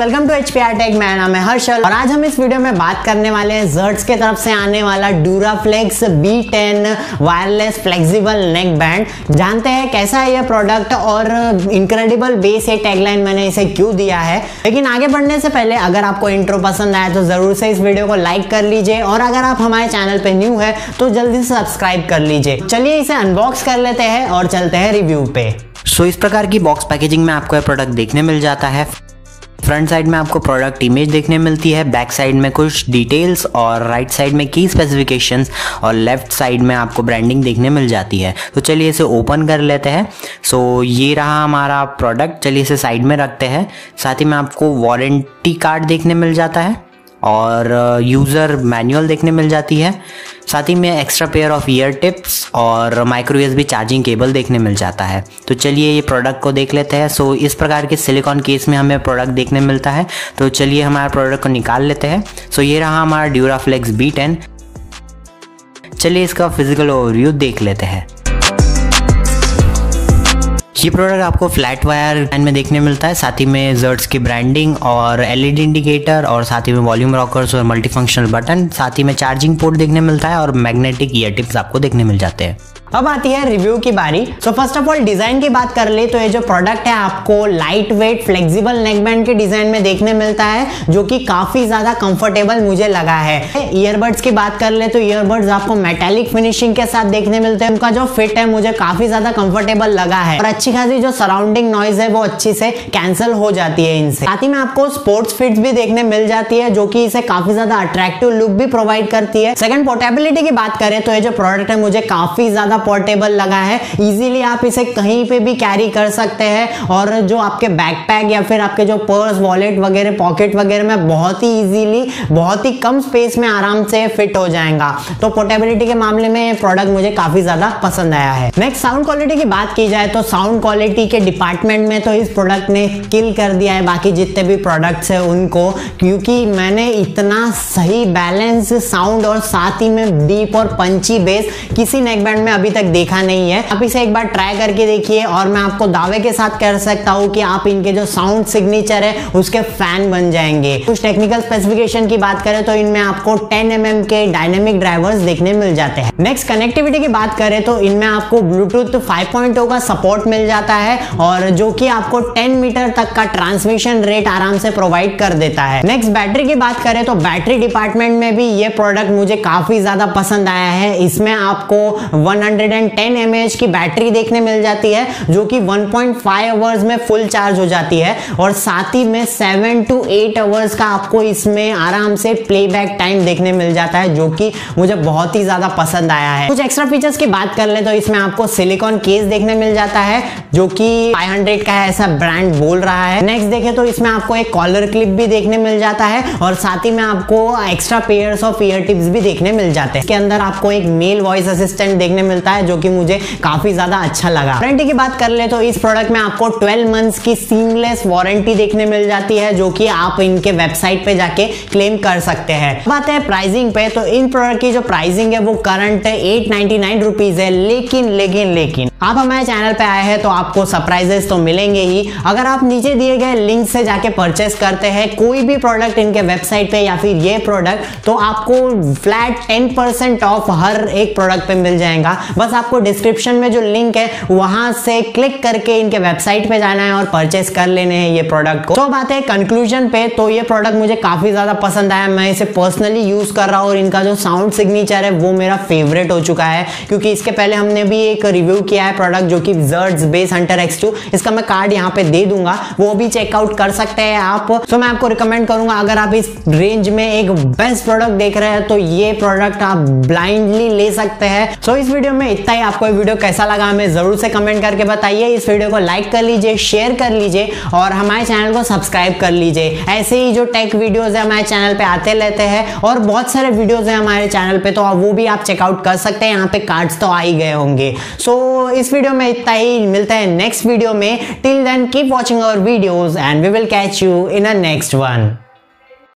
Welcome to HPR take. मेरा नाम है हर्षल और आज हम इस वीडियो में बात करने वाले हैं जर्ट्स के तरफ से आने वाला Durafflex B10 wireless flexible neck band. जानते हैं कैसा है ये प्रोडक्ट और इनक्रेडिबल बेस ये टैगलाइन मैंने इसे क्यों दिया है। लेकिन आगे बढ़ने से पहले अगर आपको इंट्रो पसंद आया तो जरूर से इस वीडियो को लाइक कर लीजिए और अगर आप हमारे चैनल पे न्यू है तो जल्दी से सब्सक्राइब कर लीजिए। चलिए इसे अनबॉक्स कर लेते हैं और चलते हैं रिव्यू पे। सो इस प्रकार की बॉक्स पैकेजिंग में आपको ये प्रोडक्ट देखने मिल जाता है। फ्रंट साइड में आपको प्रोडक्ट इमेज देखने मिलती है, बैक साइड में कुछ डिटेल्स और राइट साइड में की स्पेसिफिकेशंस और लेफ्ट साइड में आपको ब्रांडिंग देखने मिल जाती है। तो चलिए इसे ओपन कर लेते हैं। सो ये रहा हमारा प्रोडक्ट, चलिए इसे साइड में रखते हैं। साथ ही में आपको वारंटी कार्ड देखने मिल जाता है और यूज़र मैनुअल देखने मिल जाती है। साथ ही में extra pair of ear tips और माइक्रो USB चार्जिंग केबल देखने मिल जाता है। तो चलिए ये प्रोडक्ट को देख लेते हैं। सो इस प्रकार के सिलिकॉन केस में हमें प्रोडक्ट देखने मिलता है। तो चलिए हमारा प्रोडक्ट को निकाल लेते हैं। सो ये रहा हमारा Durafflex B10। चलिए इसका फिजिकल ओवरव्यू देख लेते हैं। ये प्रोडक्ट आपको फ्लैट वायर लाइन में देखने मिलता है। साथ ही में जर्ट्स की ब्रांडिंग और LED इंडिकेटर और साथ ही में वॉल्यूम रॉकर्स और मल्टी फंक्शनल बटन, साथ ही में चार्जिंग पोर्ट देखने मिलता है और मैग्नेटिक ईयर टिप्स आपको देखने मिल जाते हैं। अब आती है रिव्यू की बारी। So first of all design की बात कर ले तो ये जो प्रोडक्ट है आपको लाइट वेट फ्लेक्सिबल नेकबैंड के डिजाइन में देखने मिलता है जो कि काफी ज्यादा कंफर्टेबल मुझे लगा है। ईयरबड्स की बात कर ले तो ईयरबड्स आपको मेटालिक फिनिशिंग के साथ देखने मिलते हैं। उनका जो फिट है मुझे काफी ज्यादा कंफर्टेबल लगा है और अच्छी खासी जो सराउंडिंग नॉइज है वो अच्छी से कैंसिल हो जाती है इनसे। साथ ही में आपको स्पोर्ट्स फिट्स भी देखने मिल जाती है जो कि इसे काफी ज्यादा अट्रैक्टिव लुक भी प्रोवाइड करती है। सेकंड, पोर्टेबिलिटी की बात करें तो ये जो प्रोडक्ट है मुझे काफी ज्यादा पोर्टेबल लगा है। इजीली आप इसे कहीं पे भी कैरी कर सकते हैं और जो आपके बैकपैक या फिर आपके जो पर्स वॉलेट वगैरह पॉकेट वगैरह में बहुत ही इजीली बहुत ही कम स्पेस में आराम से फिट हो जाएगा। तो पोर्टेबिलिटी के मामले में ये प्रोडक्ट मुझे काफी ज्यादा पसंद आया है। नेक्स्ट, साउंड क्वालिटी की बात की जाए तो साउंड क्वालिटी के डिपार्टमेंट में तो इस प्रोडक्ट ने किल कर दिया है बाकी जितने भी प्रोडक्ट्स है उनको, क्योंकि मैंने इतना सही बैलेंस साउंड और साथ ही में डीप और पंची बेस किसी नेकबैंड में अभी तक देखा नहीं है। आप इसे एक बार ट्राई करके देखिए और मैं आपको दावे के साथ कर सकता हूँ कि आप इनके जो साउंड सिग्नेचर है उसके फैन बन जाएंगे। कुछ टेक्निकल स्पेसिफिकेशन की बात करें तो इनमें आपको 10 mm के डायनेमिक ड्राइवर्स देखने मिल जाते हैं। नेक्स्ट, कनेक्टिविटी की बात करें तो इनमें आपको ब्लूटूथ 5.0 का सपोर्ट मिल जाता है और जो कि आपको 10 मीटर तक का ट्रांसमिशन रेट आराम से प्रोवाइड कर देता है। नेक्स्ट, बैटरी की बात करें तो बैटरी डिपार्टमेंट में भी ये प्रोडक्ट मुझे काफी ज्यादा पसंद आया है। इसमें आपको 110 mAh की बैटरी देखने मिल जाती है जो कि 1.5 आवर्स में फुल चार्ज हो जाती है और साथ ही में 7 टू 8 आवर्स का आपको इसमें आराम से प्लेबैक टाइम देखने मिल जाता है जो कि मुझे बहुत ही ज्यादा पसंद आया है। कुछ एक्स्ट्रा फीचर्स की बात कर ले तो इसमें आपको सिलिकॉन केस देखने मिल जाता है जो कि 500 का है ऐसा ब्रांड बोल रहा है। नेक्स्ट देखें तो इसमें आपको एक कॉलर क्लिप भी देखने मिल जाता है और साथ ही में आपको extra pairs of ear tips भी देखने मिल जाते हैं। इसके अंदर आपको एक मेल वॉइस असिस्टेंट देखने मिलता है जो कि मुझे काफी ज्यादा अच्छा लगा। वारंटी की बात कर ले तो इस प्रोडक्ट में आपको 12 मंथ्स की सीमलेस वारंटी देखने मिल जाती है जो कि आप इनके वेबसाइट पे जाके क्लेम कर सकते हैं। बात है प्राइसिंग पे तो इन प्रोडक्ट की जो प्राइसिंग है वो करंट 899 रुपीज है। लेकिन आप हमारे चैनल पे आए हैं तो आपको सरप्राइजेस तो मिलेंगे ही। अगर आप नीचे दिए गए लिंक से जाके परचेस करते हैं कोई भी प्रोडक्ट इनके वेबसाइट पे या फिर ये प्रोडक्ट, तो आपको फ्लैट 10% ऑफ हर एक प्रोडक्ट पे मिल जाएगा। बस आपको डिस्क्रिप्शन में जो लिंक है वहां से क्लिक करके इनके वेबसाइट पे जाना है और परचेस कर लेने हैं ये प्रोडक्ट को। तो बात है कंक्लूजन पे तो ये प्रोडक्ट मुझे काफी ज्यादा पसंद आया। मैं इसे पर्सनली यूज कर रहा हूँ और इनका जो साउंड सिग्नेचर है वो मेरा फेवरेट हो चुका है क्योंकि इसके पहले हमने भी एक रिव्यू किया प्रोडक्ट जो कि Jerts बेस हंटर X2, इसका मैं कार्ड यहाँ पे दे दूंगा, वो भी चेकआउट कर सकते हैं आप। तो मैं आपको रिकमेंड करूंगा अगर आप इस रेंज में एक बेस्ट प्रोडक्ट देख रहे हैं तो ये प्रोडक्ट आप ब्लाइंडली ले सकते हैं। सो इस वीडियो में इतना ही। आपको ये वीडियो कैसा लगा हमें जरूर से कमेंट करके बताइए। इस वीडियो को लाइक कर लीजिए, शेयर कर लीजिए और हमारे चैनल को सब्सक्राइब कर लीजिए। ऐसे ही जो टेक वीडियोज है हमारे चैनल पे आते रहते हैं और बहुत सारे वीडियोज है हमारे चैनल पे तो वो भी आप चेकआउट कर सकते हैं। यहाँ पे कार्ड्स तो आ ही गए होंगे। सो इस वीडियो में इतना ही। मिलता है नेक्स्ट वीडियो में। Till then keep watching our videos and we will catch you in a next one.